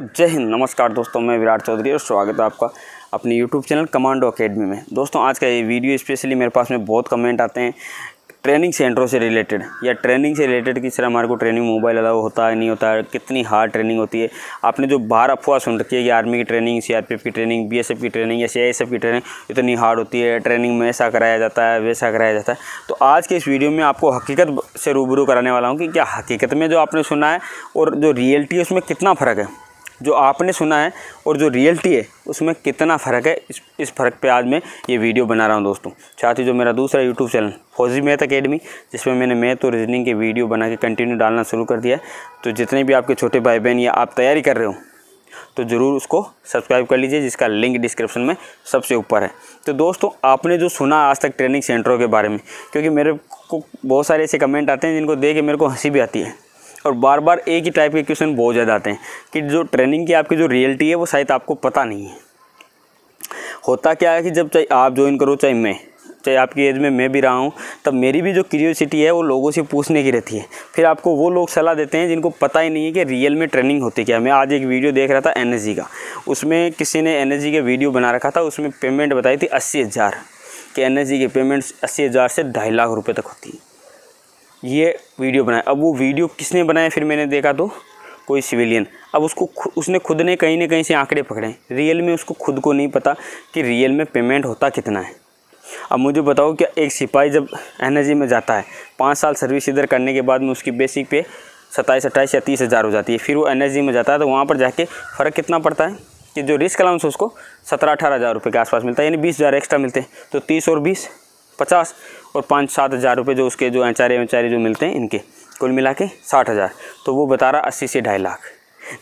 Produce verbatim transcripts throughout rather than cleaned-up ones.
जय हिंद, नमस्कार दोस्तों, मैं विराट चौधरी और स्वागत है आपका अपने YouTube चैनल कमांडो एकेडमी में। दोस्तों, आज का ये वीडियो स्पेशली मेरे पास में बहुत कमेंट आते हैं ट्रेनिंग सेंटरों से रिलेटेड या ट्रेनिंग से रिलेटेड कि सर हमारे को ट्रेनिंग मोबाइल अलाउ होता है नहीं होता है, कितनी हार्ड ट्रेनिंग होती है। आपने जो बाहर अफवाह सुन रखी है कि आर्मी की training, C R P F की ट्रेनिंग, बी एस एफ की ट्रेनिंग या सी आई एस एफ की ट्रेनिंग इतनी हार्ड होती है, ट्रेनिंग में ऐसा कराया जाता है, वैसा कराया जाता है। तो आज के इस वीडियो में आपको हकीकत से रूबरू कराने वाला हूँ कि क्या हकीकत में जो आपने सुना है और जो रियलिटी है उसमें कितना फ़र्क है, जो आपने सुना है और जो रियलिटी है उसमें कितना फ़र्क है। इस इस फ़र्क पे आज मैं ये वीडियो बना रहा हूँ दोस्तों। साथ ही जो मेरा दूसरा यूट्यूब चैनल फौजी मैथ अकेडमी, जिसमें मैंने मैथ और रीजनिंग के वीडियो बना के कंटिन्यू डालना शुरू कर दिया है, तो जितने भी आपके छोटे भाई बहन या आप तैयारी कर रहे हो तो ज़रूर उसको सब्सक्राइब कर लीजिए, जिसका लिंक डिस्क्रिप्शन में सबसे ऊपर है। तो दोस्तों, आपने जो सुना आज तक ट्रेनिंग सेंटरों के बारे में, क्योंकि मेरे को बहुत सारे ऐसे कमेंट आते हैं जिनको देख के मेरे को हंसी भी आती है और बार बार एक ही टाइप के क्वेश्चन बहुत ज़्यादा आते हैं कि जो ट्रेनिंग की आपकी जो रियलिटी है वो शायद आपको पता नहीं है। होता क्या है कि जब चाहे आप ज्वाइन करो, चाहे मैं, चाहे आपकी एज में मैं भी रहा हूँ, तब मेरी भी जो क्यूरियोसिटी है वो लोगों से पूछने की रहती है। फिर आपको वो लोग सलाह देते हैं जिनको पता ही नहीं है कि रियल में ट्रेनिंग होती क्या। मैं आज एक वीडियो देख रहा था एन एस जी का, उसमें किसी ने एन एस जी का वीडियो बना रखा था, उसमें पेमेंट बताई थी अस्सी हज़ार कि एन एस जी की पेमेंट अस्सी हज़ार से ढाई लाख रुपये तक होती है। ये वीडियो बनाया, अब वो वीडियो किसने बनाया फिर मैंने देखा तो कोई सिविलियन। अब उसको खु, उसने खुद ने कहीं ना कहीं से आंकड़े पकड़े, रियल में उसको खुद को नहीं पता कि रियल में पेमेंट होता कितना है। अब मुझे बताओ कि एक सिपाही जब एन एस जी में जाता है, पाँच साल सर्विस इधर करने के बाद में उसकी बेसिक पे सत्ताईस अट्ठाईस या तीस हज़ार हो जाती है। फिर वो एन एस जी में जाता है तो वहाँ पर जाके फ़र्क कितना पड़ता है कि जो रिस्क अलाउंस उसको सत्रह अठारह हज़ार रुपये के आसपास मिलता है, यानी बीस हज़ार एक्स्ट्रा मिलते हैं। तो तीस और बीस पचास और पाँच सात हज़ार रुपये जो उसके जो एचारे वचारे जो मिलते हैं इनके कुल मिला के साठ हज़ार। तो वो बता रहा अस्सी से ढाई लाख,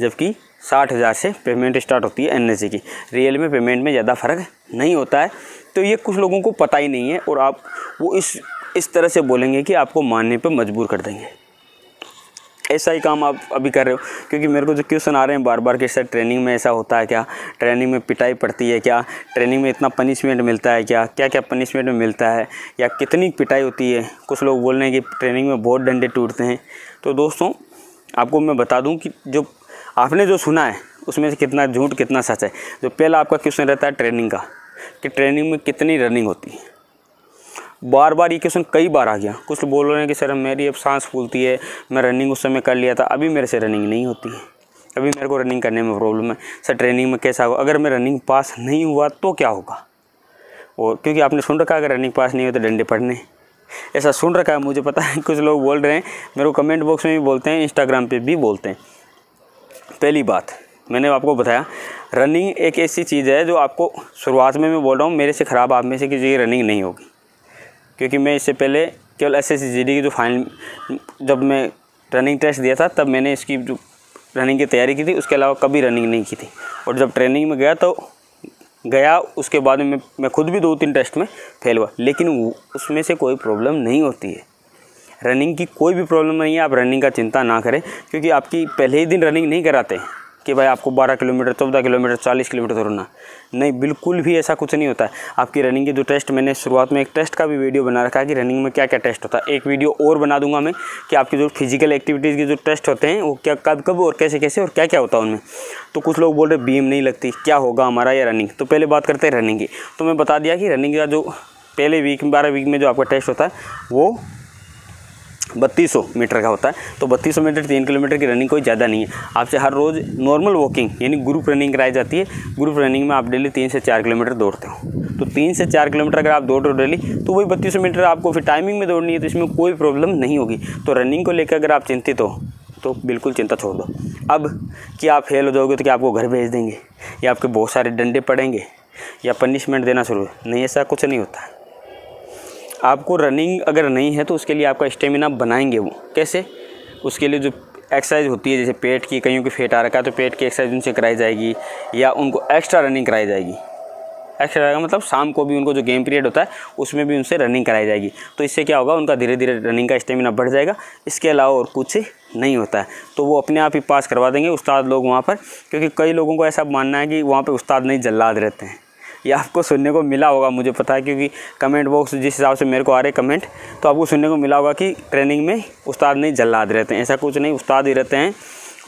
जबकि साठ हज़ार से पेमेंट स्टार्ट होती है एन एस जी की। रियल में पेमेंट में ज़्यादा फ़र्क नहीं होता है। तो ये कुछ लोगों को पता ही नहीं है और आप वो इस इस तरह से बोलेंगे कि आपको मानने पर मजबूर कर देंगे। ऐसा ही काम आप अभी कर रहे हो, क्योंकि मेरे को जो क्वेश्चन आ रहे हैं बार बार कि सर ट्रेनिंग में ऐसा होता है क्या, ट्रेनिंग में पिटाई पड़ती है क्या, ट्रेनिंग में इतना पनिशमेंट मिलता है क्या, क्या क्या पनिशमेंट में मिलता है या कितनी पिटाई होती है। कुछ लोग बोल रहे हैं कि ट्रेनिंग में बहुत डंडे टूटते हैं। तो दोस्तों, आपको मैं बता दूँ कि जो आपने जो सुना है उसमें से कितना झूठ कितना सच है। जो पहला आपका क्वेश्चन रहता है ट्रेनिंग का कि ट्रेनिंग में कितनी रनिंग होती है, बार बार ये क्वेश्चन कई बार आ गया। कुछ बोल रहे हैं कि सर मेरी अब सांस फूलती है, मैं रनिंग उस समय कर लिया था, अभी मेरे से रनिंग नहीं होती है, अभी मेरे को रनिंग करने में प्रॉब्लम है। सर ट्रेनिंग में कैसा होगा, अगर मैं रनिंग पास नहीं हुआ तो क्या होगा। और क्योंकि आपने सुन रखा है अगर रनिंग पास नहीं हो तो डंडे पड़ने, ऐसा सुन रखा है, मुझे पता है। कुछ लोग बोल रहे हैं, मेरे को कमेंट बॉक्स में भी बोलते हैं, इंस्टाग्राम पर भी बोलते हैं। पहली बात मैंने आपको बताया, रनिंग एक ऐसी चीज़ है जो आपको शुरुआत में मैं बोल रहा हूँ, मेरे से ख़राब आप में से किसी की रनिंग नहीं होगी, क्योंकि मैं इससे पहले केवल S S C G D की जो फाइनल जब मैं रनिंग टेस्ट दिया था तब मैंने इसकी जो रनिंग की तैयारी की थी, उसके अलावा कभी रनिंग नहीं की थी। और जब ट्रेनिंग में गया तो गया, उसके बाद में मैं खुद भी दो तीन टेस्ट में फेल हुआ, लेकिन उसमें से कोई प्रॉब्लम नहीं होती है। रनिंग की कोई भी प्रॉब्लम नहीं है, आप रनिंग का चिंता ना करें, क्योंकि आपकी पहले ही दिन रनिंग नहीं कराते कि भाई आपको बारह किलोमीटर चौदह किलोमीटर चालीस किलोमीटर दौड़ना, नहीं, बिल्कुल भी ऐसा कुछ नहीं होता है। आपकी रनिंग के जो टेस्ट, मैंने शुरुआत में एक टेस्ट का भी वीडियो बना रखा है कि रनिंग में क्या क्या टेस्ट होता है। एक वीडियो और बना दूंगा मैं कि आपकी जो फिजिकल एक्टिविटीज़ के जो टेस्ट होते हैं वो क्या, कब कब और कैसे कैसे और क्या क्या होता है उनमें। तो कुछ लोग बोल रहे बीएम नहीं लगती, क्या होगा हमारा या रनिंग। तो पहले बात करते हैं रनिंग की। तो मैं बता दिया कि रनिंग का जो पहले वीक बारह वीक में जो आपका टेस्ट होता है वो बत्तीस सौ मीटर का होता है। तो बत्तीस सौ मीटर तीन किलोमीटर की रनिंग कोई ज़्यादा नहीं है। आपसे हर रोज़ नॉर्मल वॉकिंग यानी ग्रुप रनिंग कराई जाती है। ग्रुप रनिंग में आप डेली तीन से चार किलोमीटर दौड़ते हो, तो तीन से चार किलोमीटर अगर आप दौड़ रहे हो डेली तो वही बत्तीस सौ मीटर आपको फिर टाइमिंग में दौड़नी है, तो इसमें कोई प्रॉब्लम नहीं होगी। तो रनिंग को लेकर अगर आप चिंतित हो तो बिल्कुल चिंता छोड़ दो। अब कि आप फेल हो जाओगे तो क्या आपको घर भेज देंगे या आपके बहुत सारे डंडे पड़ेंगे या पनिशमेंट देना शुरू, नहीं, ऐसा कुछ नहीं होता। आपको रनिंग अगर नहीं है तो उसके लिए आपका स्टेमिना बनाएंगे वो कैसे, उसके लिए जो एक्सरसाइज होती है, जैसे पेट की, कईयों की फेट आ रखा है तो पेट की एक्सरसाइज उनसे कराई जाएगी या उनको एक्स्ट्रा रनिंग कराई जाएगी। एक्स्ट्रा मतलब शाम को भी उनको जो गेम पीरियड होता है उसमें भी उनसे रनिंग कराई जाएगी। तो इससे क्या होगा, उनका धीरे धीरे रनिंग का स्टेमिना बढ़ जाएगा। इसके अलावा और कुछ नहीं होता है, तो वो अपने आप ही पास करवा देंगे उस्ताद लोग वहाँ पर, क्योंकि कई लोगों को ऐसा मानना है कि वहाँ पर उस्ताद नहीं जल्लाद रहते हैं। ये आपको सुनने को मिला होगा, मुझे पता है, क्योंकि कमेंट बॉक्स जिस हिसाब से मेरे को आ रहे कमेंट, तो आपको सुनने को मिला होगा कि ट्रेनिंग में उस्ताद नहीं जल्लाद रहते हैं। ऐसा कुछ नहीं, उस्ताद ही रहते हैं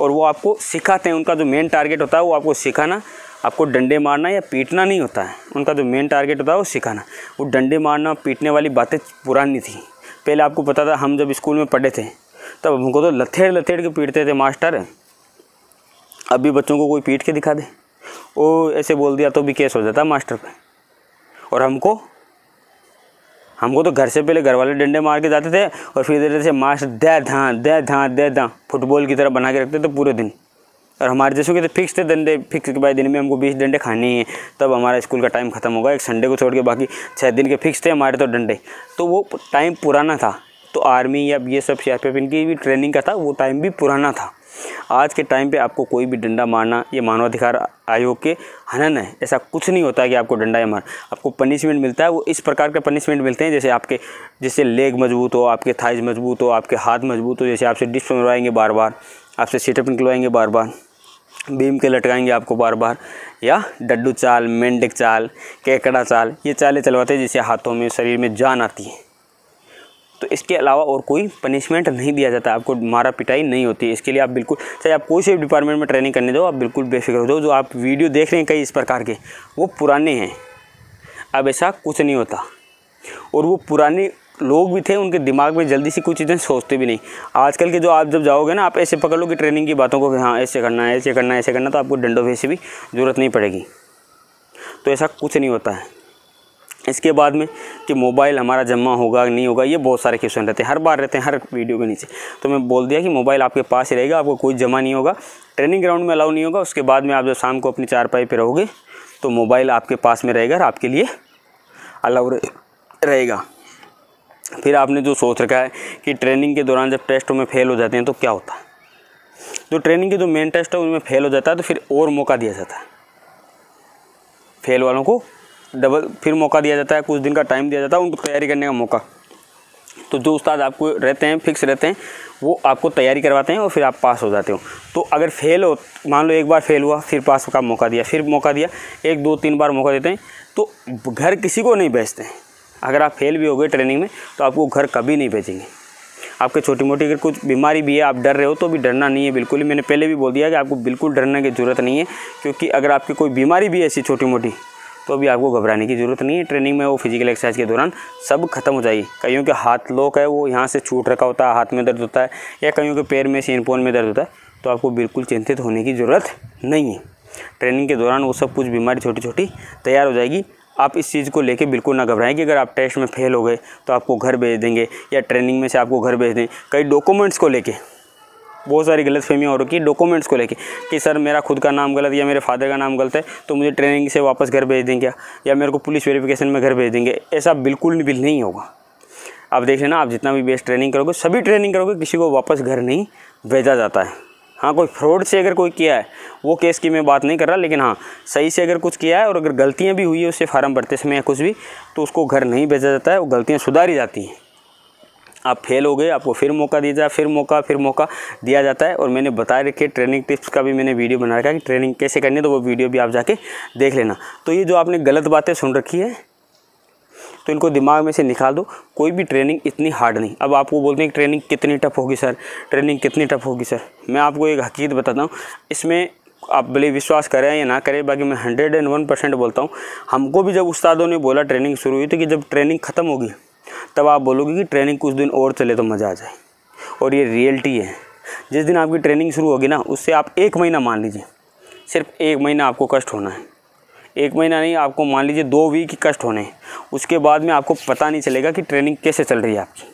और वो आपको सिखाते हैं। उनका जो मेन टारगेट होता है वो आपको सिखाना, आपको डंडे मारना या पीटना नहीं होता है। उनका जो मेन टारगेट होता है वो सिखाना। वो डंडे मारना पीटने वाली बातें पुरानी थी। पहले आपको पता था, हम जब स्कूल में पढ़े थे तब हमको तो लथेड़ लथेड़ के पीटते थे मास्टर। अभी बच्चों को कोई पीट के दिखा दे, वो ऐसे बोल दिया तो भी केस हो जाता है मास्टर पे। और हमको हमको तो घर से पहले घर वाले डंडे मार के जाते थे और फिर धीरे से मास्टर दे धाँ दे धाँ दे धाँ फुटबॉल की तरह बना के रखते थे पूरे दिन। और हमारे जैसों के तो फिक्स थे डंडे, फिक्स के भाई दिन में हमको बीस डंडे खाने ही हैं, तब हमारा स्कूल का टाइम ख़त्म होगा। एक संडे को छोड़ के बाकी छः दिन के फिक्स थे हमारे तो डंडे। तो वो टाइम पुराना था। तो आर्मी या B S F C R P F इनकी भी ट्रेनिंग का था, वो टाइम भी पुराना था। आज के टाइम पे आपको कोई भी डंडा मारना ये मानवाधिकार आयोग के हनन है। ऐसा कुछ नहीं होता है कि आपको डंडा या मार, आपको पनिशमेंट मिलता है। वो इस प्रकार के पनिशमेंट मिलते हैं जैसे आपके जैसे लेग मजबूत हो, आपके थाइज मजबूत हो, आपके हाथ मजबूत हो। जैसे आपसे डिस्क बनवाएंगे बार बार, आपसे सीटअप निकलवाएंगे बार बार, बीम के लटकाएंगे आपको बार बार, या डड्डू चाल, मेंढक चाल, केकड़ा चाल, ये चालें चलवाते हैं जिससे हाथों में शरीर में जान आती है। तो इसके अलावा और कोई पनिशमेंट नहीं दिया जाता, आपको मारा पिटाई नहीं होती। इसके लिए आप बिल्कुल, चाहे आप कोई से डिपार्टमेंट में ट्रेनिंग करने जाओ, आप बिल्कुल बेफिक्र हो जाओ। जो आप वीडियो देख रहे हैं कई इस प्रकार के, वो पुराने हैं। अब ऐसा कुछ नहीं होता। और वो पुराने लोग भी थे, उनके दिमाग में जल्दी से कुछ चीज़ें सोचते भी नहीं। आजकल के जो आप जब जाओगे ना, आप ऐसे पकड़ लो कि ट्रेनिंग की बातों को कि हाँ ऐसे करना है, ऐसे करना है, ऐसे करना, तो आपको डंडों भेज से भी ज़रूरत नहीं पड़ेगी। तो ऐसा कुछ नहीं होता है। इसके बाद में कि मोबाइल हमारा जमा होगा नहीं होगा, ये बहुत सारे क्वेश्चन रहते हैं, हर बार रहते हैं, हर वीडियो के नीचे। तो मैं बोल दिया कि मोबाइल आपके पास ही रहेगा, आपको कोई जमा नहीं होगा, ट्रेनिंग ग्राउंड में अलाउ नहीं होगा। उसके बाद में आप जब शाम को अपनी चारपाई पे रहोगे तो मोबाइल आपके पास में रहेगा और आपके लिए अलाउ रहेगा। फिर आपने जो सोच रखा है कि ट्रेनिंग के दौरान जब टेस्टों में फेल हो जाते हैं तो क्या होता है, जो ट्रेनिंग के जो मेन टेस्ट है उनमें फेल हो जाता है तो फिर और मौका दिया जाता है फेल वालों को, डबल फिर मौका दिया जाता है, कुछ दिन का टाइम दिया जाता है उनको तैयारी करने का मौका। तो जो उस्ताद आपको रहते हैं, फिक्स रहते हैं, वो आपको तैयारी करवाते हैं और फिर आप पास हो जाते हो। तो अगर फेल हो, मान लो एक बार फेल हुआ, फिर पास का मौका दिया, फिर मौका दिया, एक दो तीन बार मौका देते हैं। तो घर किसी को नहीं भेजते हैं। अगर आप फेल भी हो गए ट्रेनिंग में तो आपको घर कभी नहीं भेजेंगे। आपके छोटी मोटी अगर कुछ बीमारी भी है, आप डर रहे हो, तो भी डरना नहीं है बिल्कुल ही। मैंने पहले भी बोल दिया कि आपको बिल्कुल डरने की ज़रूरत नहीं है, क्योंकि अगर आपकी कोई बीमारी भी है ऐसी छोटी मोटी तो भी आपको घबराने की ज़रूरत नहीं है। ट्रेनिंग में वो फिजिकल एक्सरसाइज के दौरान सब खत्म हो जाएगी। कईयों के हाथ लोक है, वो यहाँ से छूट रखा होता है, हाथ में दर्द होता है, या कईयों के पैर में सीनपोन में दर्द होता है। तो आपको बिल्कुल चिंतित होने की ज़रूरत नहीं है। ट्रेनिंग के दौरान वो सब कुछ बीमारी छोटी छोटी तैयार हो जाएगी। आप इस चीज़ को लेके बिल्कुल ना घबराएं कि अगर आप टेस्ट में फेल हो गए तो आपको घर भेज देंगे या ट्रेनिंग में से आपको घर भेज दें। कई डॉक्यूमेंट्स को लेके बहुत सारी गलतफहमियाँ हो रखी है, डॉक्यूमेंट्स को लेके कि सर मेरा खुद का नाम गलत या मेरे फादर का नाम गलत है तो मुझे ट्रेनिंग से वापस घर भेज देंगे या मेरे को पुलिस वेरिफिकेशन में घर भेज देंगे। ऐसा बिल्कुल भी नहीं होगा। आप देख लेना, आप जितना भी बेस्ट ट्रेनिंग करोगे, सभी ट्रेनिंग करोगे, किसी को वापस घर नहीं भेजा जाता है। हाँ, कोई फ्रॉड से अगर कोई किया है वो केस की मैं बात नहीं कर रहा, लेकिन हाँ सही से अगर कुछ किया है और अगर गलतियाँ भी हुई है उससे फार्म भरते समय या कुछ भी, तो उसको घर नहीं भेजा जाता है, वो गलतियाँ सुधारी जाती हैं। आप फेल हो गए, आपको फिर मौका दिया जाए, फिर मौका फिर मौका दिया जाता है। और मैंने बता रखे ट्रेनिंग टिप्स का भी मैंने वीडियो बना रखा है कि ट्रेनिंग कैसे करनी है, तो वो वीडियो भी आप जाके देख लेना। तो ये जो आपने गलत बातें सुन रखी है तो इनको दिमाग में से निकाल दो। कोई भी ट्रेनिंग इतनी हार्ड नहीं। अब आपको बोलते हैं कि ट्रेनिंग कितनी टफ होगी सर, ट्रेनिंग कितनी टफ होगी सर। मैं आपको एक हकीकत बताता हूँ, इसमें आप भले विश्वास करें या ना करें, बाकी मैं हंड्रेड एंड वन परसेंट बोलता हूँ। हमको भी जब उस्तादों ने बोला ट्रेनिंग शुरू हुई तो कि जब ट्रेनिंग ख़त्म होगी तब आप बोलोगे कि ट्रेनिंग कुछ दिन और चले तो मज़ा आ जाए। और ये रियलिटी है। जिस दिन आपकी ट्रेनिंग शुरू होगी ना, उससे आप एक महीना मान लीजिए, सिर्फ एक महीना आपको कष्ट होना है। एक महीना नहीं, आपको मान लीजिए दो वीक कष्ट होने हैं। उसके बाद में आपको पता नहीं चलेगा कि ट्रेनिंग कैसे चल रही है आपकी।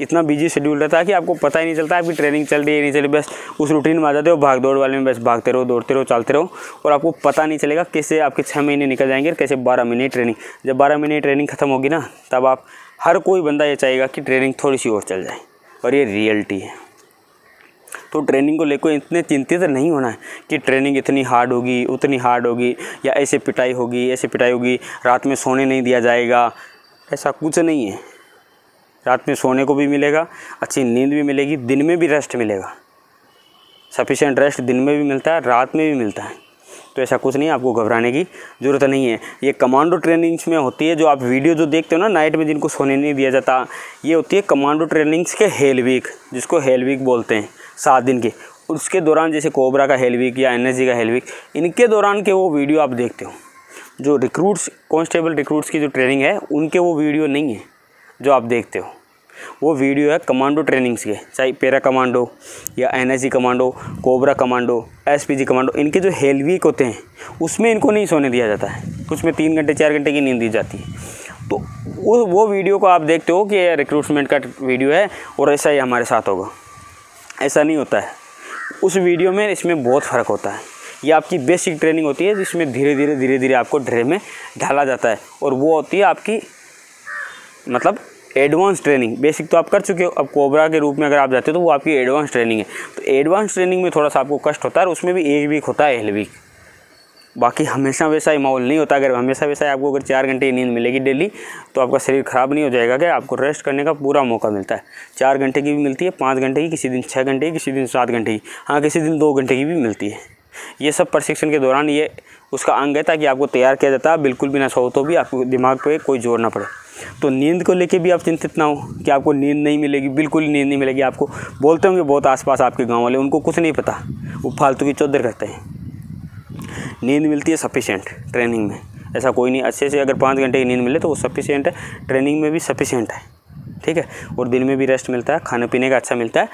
इतना बिजी शेड्यूल रहता है कि आपको पता ही नहीं चलता आपकी ट्रेनिंग चल रही है नहीं चल रही। बस उस रूटीन में आ जाते हो, भाग दौड़ वाले में बस भागते रहो, दौड़ते रहो, चलते रहो, और आपको पता नहीं चलेगा कैसे आपके छः महीने निकल जाएंगे और कैसे बारह महीने ट्रेनिंग। जब बारह महीने ट्रेनिंग खत्म होगी ना, तब आप हर कोई बंदा ये चाहेगा कि ट्रेनिंग थोड़ी सी और चल जाए। और ये रियलिटी है। तो ट्रेनिंग को लेकर इतने चिंतित नहीं होना है कि ट्रेनिंग इतनी हार्ड होगी, उतनी हार्ड होगी, या ऐसे पिटाई होगी, ऐसे पिटाई होगी, रात में सोने नहीं दिया जाएगा। ऐसा कुछ नहीं है। रात में सोने को भी मिलेगा, अच्छी नींद भी मिलेगी, दिन में भी रेस्ट मिलेगा। सफिशेंट रेस्ट दिन में भी मिलता है, रात में भी मिलता है। तो ऐसा कुछ नहीं, आपको घबराने की ज़रूरत नहीं है। ये कमांडो ट्रेनिंग्स में होती है, जो आप वीडियो जो देखते हो ना नाइट में, जिनको सोने नहीं दिया जाता, ये होती है कमांडो ट्रेनिंग्स के हेल वीक, जिसको हेल वीक बोलते हैं, सात दिन के। उसके दौरान जैसे कोबरा का हेलविक या एन एस जी का हेलविक, इनके दौरान के वो वीडियो आप देखते हो। जो रिक्रूट्स कांस्टेबल रिक्रूट्स की जो ट्रेनिंग है उनके वो वीडियो नहीं है जो आप देखते हो, वो वीडियो है कमांडो ट्रेनिंग्स के, चाहे पेरा कमांडो या N S G commando, cobra commando, SPG commando, इनके जो हेलविक होते हैं उसमें इनको नहीं सोने दिया जाता है, उसमें तीन घंटे चार घंटे की नींद दी जाती है। तो वो वो वीडियो को आप देखते हो कि रिक्रूटमेंट का वीडियो है और ऐसा ही हमारे साथ होगा, ऐसा नहीं होता है। उस वीडियो में इसमें बहुत फ़र्क होता है। ये आपकी बेसिक ट्रेनिंग होती है जिसमें धीरे धीरे धीरे धीरे आपको ड्रे में ढाला जाता है, और वो होती है आपकी मतलब एडवांस ट्रेनिंग। बेसिक तो आप कर चुके हो, अब कोबरा के रूप में अगर आप जाते हो तो वो आपकी एडवांस ट्रेनिंग है। तो एडवांस ट्रेनिंग में थोड़ा सा आपको कष्ट होता है, और उसमें भी एक वीक होता है हेल वीक। बाकी हमेशा वैसा ही माहौल नहीं होता। अगर हमेशा वैसा ही आपको अगर चार घंटे की नींद मिलेगी डेली तो आपका शरीर ख़राब नहीं हो जाएगा क्या? आपको रेस्ट करने का पूरा मौका मिलता है। चार घंटे की भी मिलती है, पाँच घंटे की, किसी दिन छः घंटे की, किसी दिन सात घंटे की, हाँ किसी दिन दो घंटे की भी मिलती है। ये सब प्रशिक्षण के दौरान ये उसका अंग है, ताकि आपको तैयार किया जाता है। बिल्कुल भी ना सो तो भी आपको दिमाग पर कोई जोर ना पड़े। तो नींद को लेके भी आप चिंतित ना हो कि आपको नींद नहीं मिलेगी, बिल्कुल नींद नहीं मिलेगी। आपको बोलते होंगे बहुत आसपास आपके गांव वाले, उनको कुछ नहीं पता, वो फालतू की चौधर करते हैं। नींद मिलती है सफिशिएंट ट्रेनिंग में, ऐसा कोई नहीं। अच्छे से अगर पाँच घंटे की नींद मिले तो वो सफिशिएंट है, ट्रेनिंग में भी सफिशिएंट है, ठीक है। और दिन में भी रेस्ट मिलता है, खाने पीने का अच्छा मिलता है।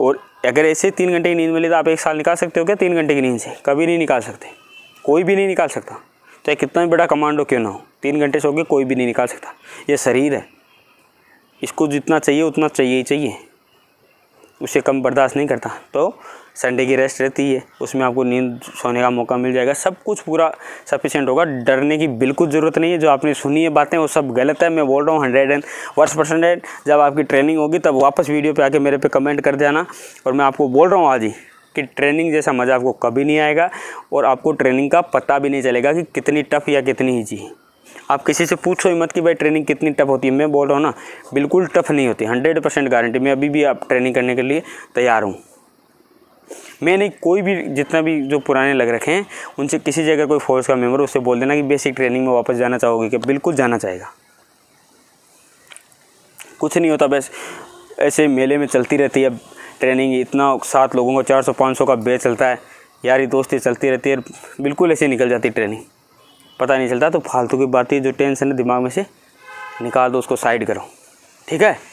और अगर ऐसे तीन घंटे की नींद मिले तो आप एक साल निकाल सकते हो क्या तीन घंटे की नींद से? कभी नहीं निकाल सकते, कोई भी नहीं निकाल सकता, चाहे कितना भी बड़ा कमांडो क्यों ना हो। तीन घंटे सो के कोई भी नहीं निकाल सकता। ये शरीर है, इसको जितना चाहिए उतना चाहिए ही चाहिए, उससे कम बर्दाश्त नहीं करता। तो संडे की रेस्ट रहती है, उसमें आपको नींद सोने का मौका मिल जाएगा। सब कुछ पूरा सफिशिएंट होगा, डरने की बिल्कुल ज़रूरत नहीं है। जो आपने सुनी है बातें वो सब गलत है, मैं बोल रहा हूँ हंड्रेड एंड वर्स परसेंटेज। जब आपकी ट्रेनिंग होगी तब वापस वीडियो पे आके मेरे पे कमेंट कर देना। और मैं आपको बोल रहा हूँ आज ही कि ट्रेनिंग जैसा मज़ा आपको कभी नहीं आएगा, और आपको ट्रेनिंग का पता भी नहीं चलेगा कि कितनी टफ या कितनी ईजी है। आप किसी से पूछो ही मत कि भाई ट्रेनिंग कितनी टफ होती है, मैं बोल रहा हूँ ना, बिल्कुल टफ नहीं होती, हंड्रेड परसेंट गारंटी। मैं अभी भी आप ट्रेनिंग करने के लिए तैयार हूँ। मैंने कोई भी जितना भी जो पुराने लग रखे हैं उनसे, किसी जगह कोई फोर्स का मेम्बर, उससे बोल देना कि बेसिक ट्रेनिंग में वापस जाना चाहोगे कि बिल्कुल जाना चाहेगा। कुछ नहीं होता, बस ऐसे मेले में चलती रहती है ट्रेनिंग। इतना सात लोगों को चार सौ पाँच सौ का बैच चलता है, यारी दोस्ती चलती रहती है, बिल्कुल ऐसे निकल जाती है ट्रेनिंग, पता नहीं चलता। तो फालतू की बातें, जो टेंशन है दिमाग में से निकाल दो, उसको साइड करो, ठीक है।